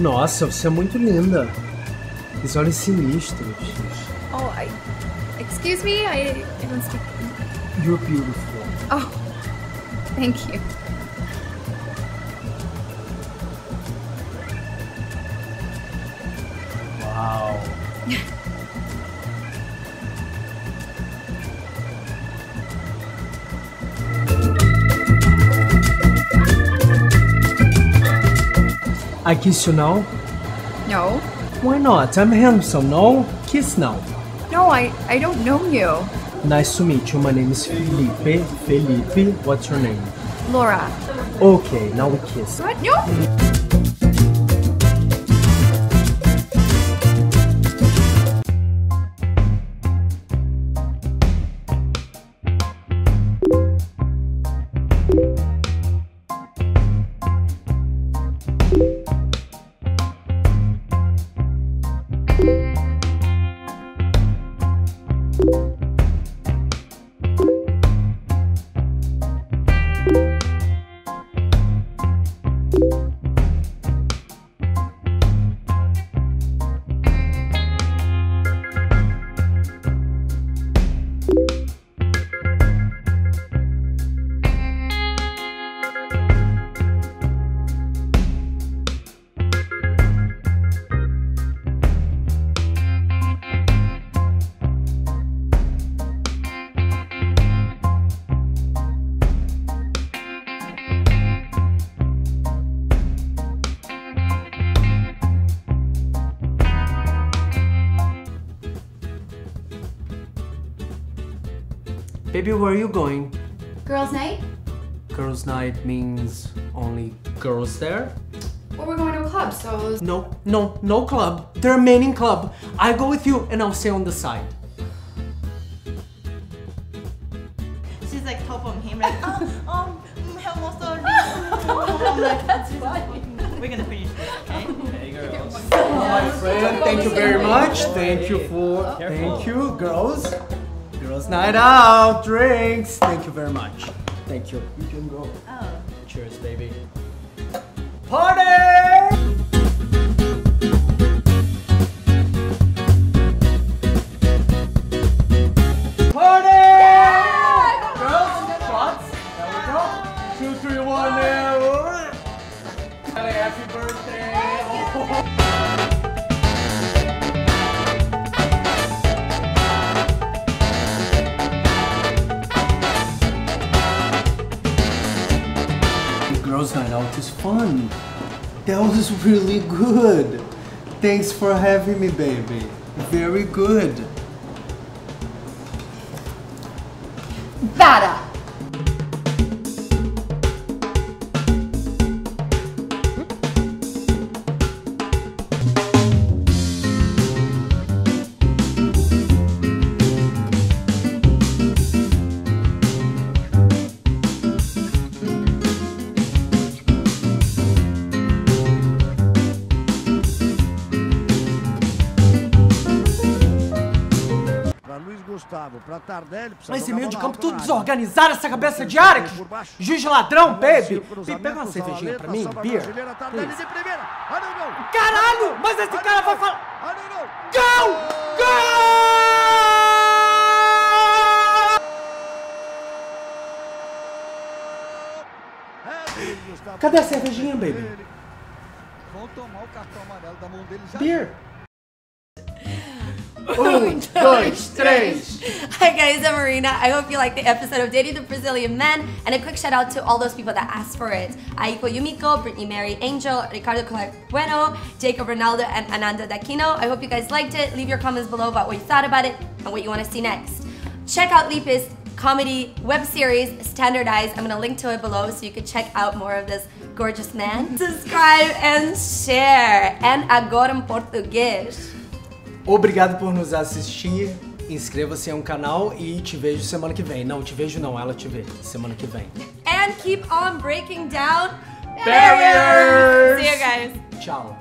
Nossa, você é muito linda. Os olhos sinistros. Oh, excuse me, I don't speak. You're beautiful. Oh, thank you. Wow. I kiss you now? No. Why not? I'm handsome, no? Kiss now. No, I don't know you. Nice to meet you. My name is Felipe. Felipe, what's your name? Laura. Okay, now we kiss. What? No! Baby, where are you going? Girls' night? Girls' night means only girls there? Well, we're going to a club, so... No, no, no club. They're a main club. I go with you and I'll stay on the side. She's like, top on him, like, hello, sorry. I'm like, we're gonna finish this, okay? Hey, girls. My friend, thank you very much. Thank you for... Thank you, girls. Girls' night out, drinks. Thank you very much. Thank you. You can go. Oh. Cheers, baby. Party! Party! Yeah! Girls, shots. There we go. 2, 3, 1, and... Happy birthday! Oh. Girls' night out is fun. That was really good. Thanks for having me, baby. Very good. Bada. Mas esse meio de campo tudo desorganizado, essa cabeça de área, juiz ladrão, baby. Pega uma cervejinha pra mim, beer. Caralho, mas esse cara vai falar... Gol! Gol! Cadê a cervejinha, baby? Vão tomar o cartão amarelo da mão dele já. Beer! 1, 2, 3. Hi guys, I'm Marina. I hope you liked the episode of Dating the Brazilian Men, and a quick shout out to all those people that asked for it. Aiko Yumiko, Brittany Mary Angel, Ricardo Cale Bueno, Jacob Ronaldo, and Ananda Daquino. I hope you guys liked it. Leave your comments below about what you thought about it and what you want to see next. Check out Lipe's comedy web series, Standardized. I'm going to link to it below so you can check out more of this gorgeous man. Subscribe and share. And agora em português. Obrigado por nos assistir, inscreva-se ao canal e te vejo semana que vem. Não, te vejo não, ela te vê semana que vem. And keep on breaking down barriers! See you guys! Tchau!